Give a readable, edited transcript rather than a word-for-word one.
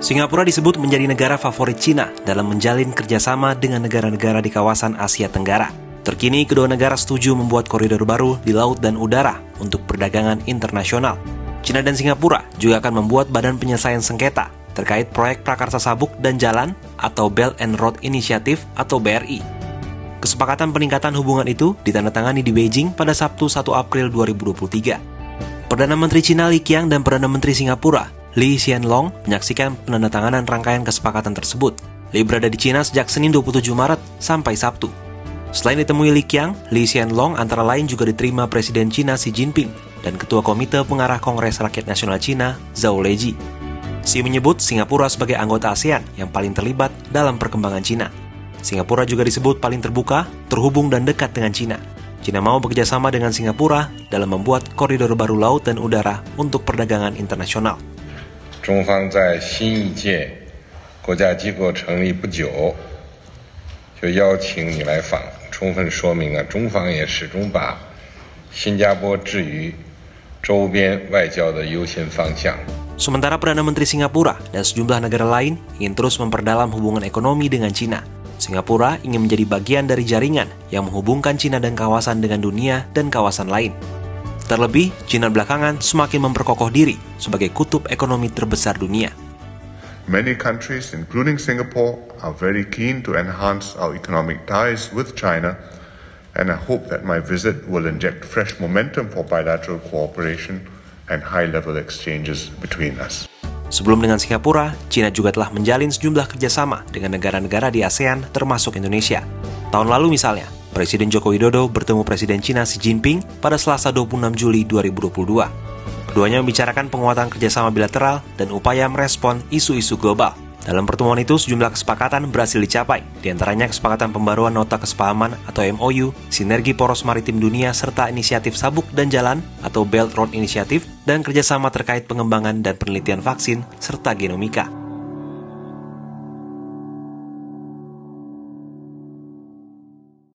Singapura disebut menjadi negara favorit Cina dalam menjalin kerjasama dengan negara-negara di kawasan Asia Tenggara. Terkini, kedua negara setuju membuat koridor baru di laut dan udara untuk perdagangan internasional. Cina dan Singapura juga akan membuat badan penyelesaian sengketa terkait proyek prakarsa sabuk dan jalan atau Belt and Road Initiative atau BRI. Kesepakatan peningkatan hubungan itu ditandatangani di Beijing pada Sabtu 1 April 2023. Perdana Menteri Cina Li Qiang dan Perdana Menteri Singapura Li Xianlong menyaksikan penandatanganan rangkaian kesepakatan tersebut. Li berada di Cina sejak Senin 27 Maret sampai Sabtu. Selain ditemui Li Qiang, Li Xianlong antara lain juga diterima Presiden Cina Xi Jinping dan Ketua Komite Pengarah Kongres Rakyat Nasional Cina Zhao Leji. Xi menyebut Singapura sebagai anggota ASEAN yang paling terlibat dalam perkembangan Cina. Singapura juga disebut paling terbuka, terhubung dan dekat dengan Cina. Cina mau bekerjasama dengan Singapura dalam membuat koridor baru laut dan udara untuk perdagangan internasional. Sementara Perdana Menteri Singapura dan sejumlah negara lain ingin terus memperdalam hubungan ekonomi dengan Cina. Singapura ingin menjadi bagian dari jaringan yang menghubungkan Cina dan kawasan dengan dunia dan kawasan lain. Terlebih, Cina belakangan semakin memperkokoh diri sebagai kutub ekonomi terbesar dunia. Many countries, including Singapore, are very keen to enhance our economic ties with China, and I hope that my visit will inject fresh momentum for bilateral cooperation and high-level exchanges between us. Sebelum dengan Singapura, Cina juga telah menjalin sejumlah kerjasama dengan negara-negara di ASEAN termasuk Indonesia. Tahun lalu misalnya, Presiden Joko Widodo bertemu Presiden Cina Xi Jinping pada Selasa 26 Juli 2022. Keduanya membicarakan penguatan kerjasama bilateral dan upaya merespon isu-isu global. Dalam pertemuan itu, sejumlah kesepakatan berhasil dicapai, diantaranya kesepakatan pembaruan nota kesepahaman atau MOU, sinergi poros maritim dunia serta inisiatif sabuk dan jalan atau Belt Road Initiative, dan kerjasama terkait pengembangan dan penelitian vaksin serta genomika.